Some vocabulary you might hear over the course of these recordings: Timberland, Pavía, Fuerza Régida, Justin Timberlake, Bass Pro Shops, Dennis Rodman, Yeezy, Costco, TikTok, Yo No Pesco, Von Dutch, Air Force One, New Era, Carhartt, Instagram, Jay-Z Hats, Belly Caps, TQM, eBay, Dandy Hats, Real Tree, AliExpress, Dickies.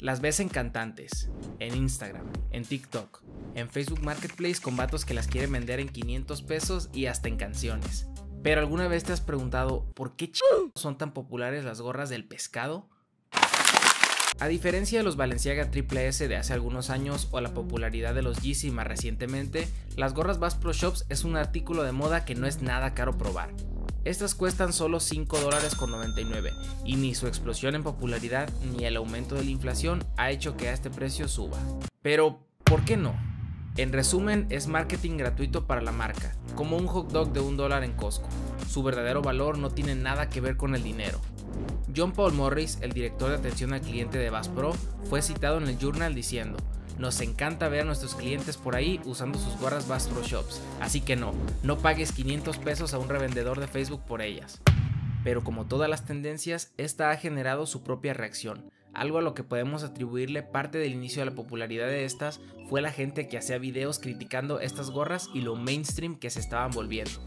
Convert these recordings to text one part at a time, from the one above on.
Las ves en cantantes, en Instagram, en TikTok, en Facebook Marketplace con vatos que las quieren vender en 500 pesos y hasta en canciones. Pero ¿alguna vez te has preguntado por qué chingados son tan populares las gorras del pescado? A diferencia de los Balenciaga Triple S de hace algunos años o la popularidad de los Yeezy más recientemente, las gorras Bass Pro Shops es un artículo de moda que no es nada caro probar. Estas cuestan solo $5.99 y ni su explosión en popularidad ni el aumento de la inflación ha hecho que a este precio suba. Pero, ¿por qué no? En resumen, es marketing gratuito para la marca, como un hot dog de $1 en Costco. Su verdadero valor no tiene nada que ver con el dinero. John Paul Morris, el director de atención al cliente de Bass Pro, fue citado en el Journal diciendo: "Nos encanta ver a nuestros clientes por ahí usando sus gorras Bass Pro Shops, así que no pagues 500 pesos a un revendedor de Facebook por ellas". Pero como todas las tendencias, esta ha generado su propia reacción. Algo a lo que podemos atribuirle parte del inicio de la popularidad de estas fue la gente que hacía videos criticando estas gorras y lo mainstream que se estaban volviendo,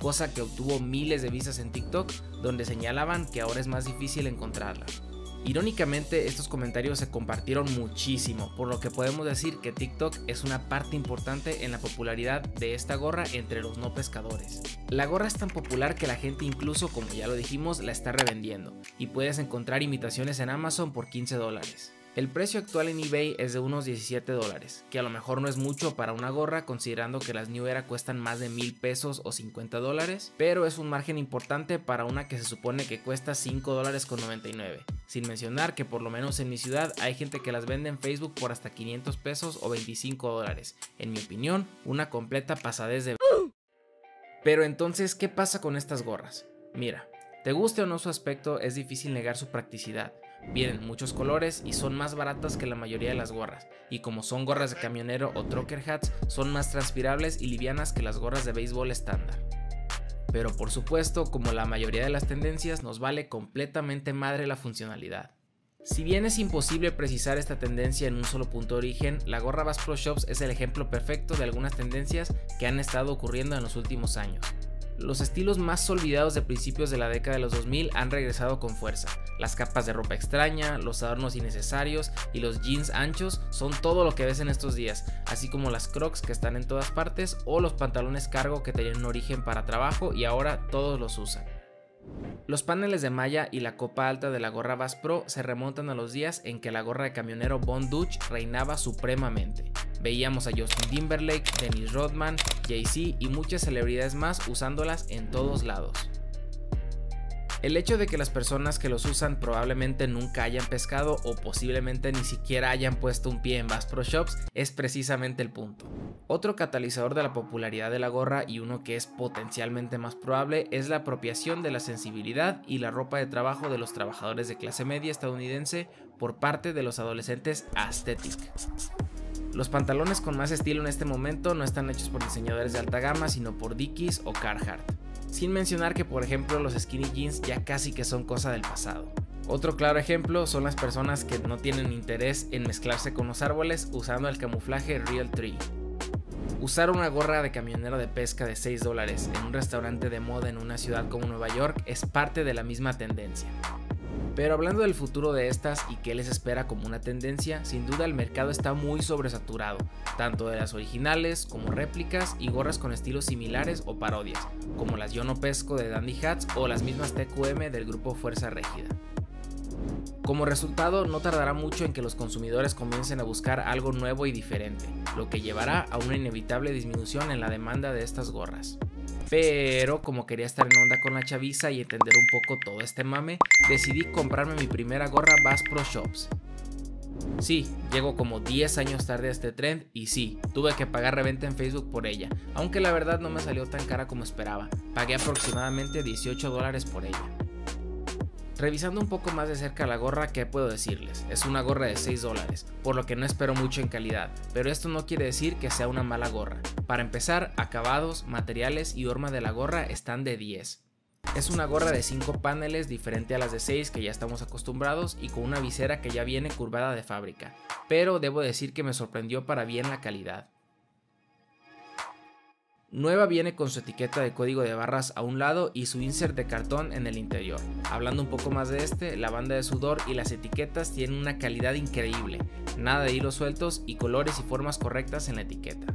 cosa que obtuvo miles de vistas en TikTok, donde señalaban que ahora es más difícil encontrarla. Irónicamente, estos comentarios se compartieron muchísimo, por lo que podemos decir que TikTok es una parte importante en la popularidad de esta gorra entre los no pescadores. La gorra es tan popular que la gente incluso, como ya lo dijimos, la está revendiendo, y puedes encontrar imitaciones en Amazon por $15. El precio actual en eBay es de unos $17, que a lo mejor no es mucho para una gorra considerando que las New Era cuestan más de $1000 o $50, pero es un margen importante para una que se supone que cuesta $5.99, sin mencionar que por lo menos en mi ciudad hay gente que las vende en Facebook por hasta $500 o $25, en mi opinión, una completa pasadez de... Pero entonces, ¿qué pasa con estas gorras? Mira, te guste o no su aspecto, es difícil negar su practicidad. Vienen muchos colores y son más baratas que la mayoría de las gorras, y como son gorras de camionero o trucker hats, son más transpirables y livianas que las gorras de béisbol estándar. Pero por supuesto, como la mayoría de las tendencias, nos vale completamente madre la funcionalidad. Si bien es imposible precisar esta tendencia en un solo punto de origen, la gorra Bass Pro Shops es el ejemplo perfecto de algunas tendencias que han estado ocurriendo en los últimos años. Los estilos más olvidados de principios de la década de los 2000 han regresado con fuerza. Las capas de ropa extraña, los adornos innecesarios y los jeans anchos son todo lo que ves en estos días, así como las crocs que están en todas partes o los pantalones cargo que tenían un origen para trabajo y ahora todos los usan. Los paneles de malla y la copa alta de la gorra Bass Pro se remontan a los días en que la gorra de camionero Von Dutch reinaba supremamente. Veíamos a Justin Timberlake, Dennis Rodman, Jay-Z y muchas celebridades más usándolas en todos lados. El hecho de que las personas que los usan probablemente nunca hayan pescado o posiblemente ni siquiera hayan puesto un pie en Bass Pro Shops es precisamente el punto. Otro catalizador de la popularidad de la gorra y uno que es potencialmente más probable es la apropiación de la sensibilidad y la ropa de trabajo de los trabajadores de clase media estadounidense por parte de los adolescentes aesthetic. Los pantalones con más estilo en este momento no están hechos por diseñadores de alta gama, sino por Dickies o Carhartt. Sin mencionar que, por ejemplo, los skinny jeans ya casi que son cosa del pasado. Otro claro ejemplo son las personas que no tienen interés en mezclarse con los árboles usando el camuflaje Real Tree. Usar una gorra de camionero de pesca de $6 en un restaurante de moda en una ciudad como Nueva York es parte de la misma tendencia. Pero hablando del futuro de estas y qué les espera como una tendencia, sin duda el mercado está muy sobresaturado, tanto de las originales como réplicas y gorras con estilos similares o parodias, como las Yo No Pesco de Dandy Hats o las mismas TQM del grupo Fuerza Régida. Como resultado, no tardará mucho en que los consumidores comiencen a buscar algo nuevo y diferente, lo que llevará a una inevitable disminución en la demanda de estas gorras. Pero como quería estar en onda con la chaviza y entender un poco todo este mame, decidí comprarme mi primera gorra Bass Pro Shops. Sí, llego como 10 años tarde a este trend y sí, tuve que pagar reventa en Facebook por ella, aunque la verdad no me salió tan cara como esperaba, pagué aproximadamente $18 por ella. Revisando un poco más de cerca la gorra, ¿qué puedo decirles? Es una gorra de $6, por lo que no espero mucho en calidad, pero esto no quiere decir que sea una mala gorra. Para empezar, acabados, materiales y horma de la gorra están de 10. Es una gorra de 5 paneles diferente a las de 6 que ya estamos acostumbrados y con una visera que ya viene curvada de fábrica, pero debo decir que me sorprendió para bien la calidad. nueva viene con su etiqueta de código de barras a un lado y su insert de cartón en el interior. Hablando un poco más de este, la banda de sudor y las etiquetas tienen una calidad increíble, nada de hilos sueltos y colores y formas correctas en la etiqueta.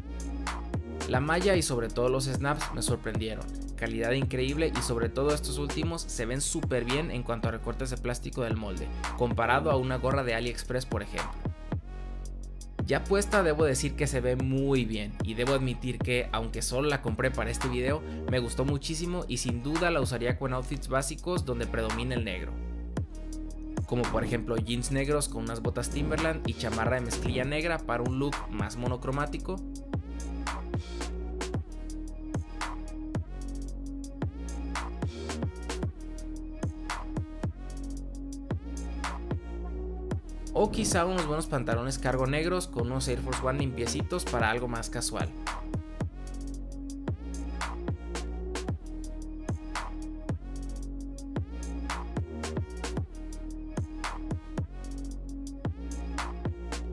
La malla y sobre todo los snaps me sorprendieron, calidad increíble y sobre todo estos últimos se ven súper bien en cuanto a recortes de plástico del molde, comparado a una gorra de AliExpress por ejemplo. Ya puesta debo decir que se ve muy bien y debo admitir que, aunque solo la compré para este video, me gustó muchísimo y sin duda la usaría con outfits básicos donde predomina el negro. Como por ejemplo jeans negros con unas botas Timberland y chamarra de mezclilla negra para un look más monocromático. O quizá unos buenos pantalones cargo negros con unos Air Force One limpiecitos para algo más casual.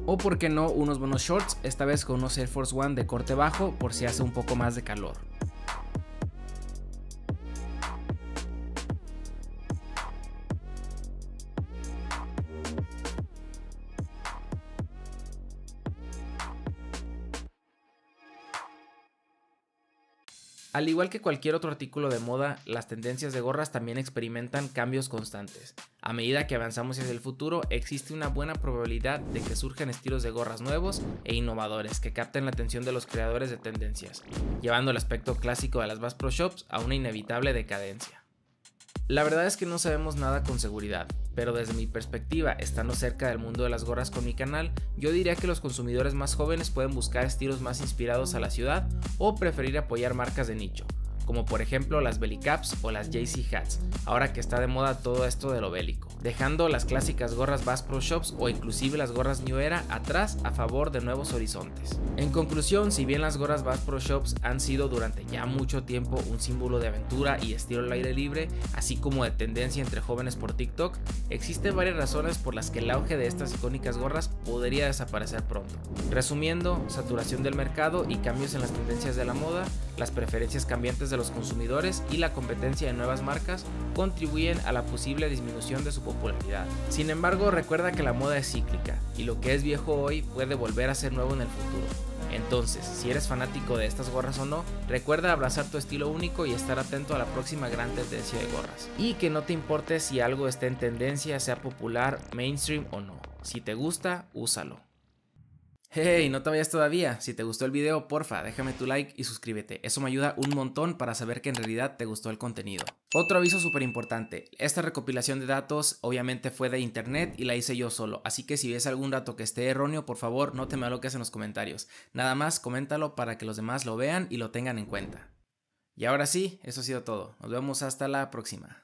O por qué no unos buenos shorts, esta vez con unos Air Force One de corte bajo por si hace un poco más de calor. Al igual que cualquier otro artículo de moda, las tendencias de gorras también experimentan cambios constantes. A medida que avanzamos hacia el futuro, existe una buena probabilidad de que surjan estilos de gorras nuevos e innovadores que capten la atención de los creadores de tendencias, llevando el aspecto clásico de las Bass Pro Shops a una inevitable decadencia. La verdad es que no sabemos nada con seguridad, pero desde mi perspectiva, estando cerca del mundo de las gorras con mi canal, yo diría que los consumidores más jóvenes pueden buscar estilos más inspirados a la ciudad o preferir apoyar marcas de nicho, como por ejemplo las Belly Caps o las Jay-Z Hats, ahora que está de moda todo esto de lo bélico, dejando las clásicas gorras Bass Pro Shops o inclusive las gorras New Era atrás a favor de nuevos horizontes. En conclusión, si bien las gorras Bass Pro Shops han sido durante ya mucho tiempo un símbolo de aventura y estilo al aire libre, así como de tendencia entre jóvenes por TikTok, existen varias razones por las que el auge de estas icónicas gorras podría desaparecer pronto. Resumiendo, saturación del mercado y cambios en las tendencias de la moda, las preferencias cambiantes de los consumidores y la competencia de nuevas marcas contribuyen a la posible disminución de su popularidad. Sin embargo, recuerda que la moda es cíclica y lo que es viejo hoy puede volver a ser nuevo en el futuro. Entonces, si eres fanático de estas gorras o no, recuerda abrazar tu estilo único y estar atento a la próxima gran tendencia de gorras. Y que no te importe si algo está en tendencia, sea popular, mainstream o no. Si te gusta, úsalo. ¡Hey! No te vayas todavía. Si te gustó el video, porfa, déjame tu like y suscríbete. Eso me ayuda un montón para saber que en realidad te gustó el contenido. Otro aviso súper importante. Esta recopilación de datos obviamente fue de internet y la hice yo solo. Así que si ves algún dato que esté erróneo, por favor, no te me aloques en los comentarios. Nada más, coméntalo para que los demás lo vean y lo tengan en cuenta. Y ahora sí, eso ha sido todo. Nos vemos hasta la próxima.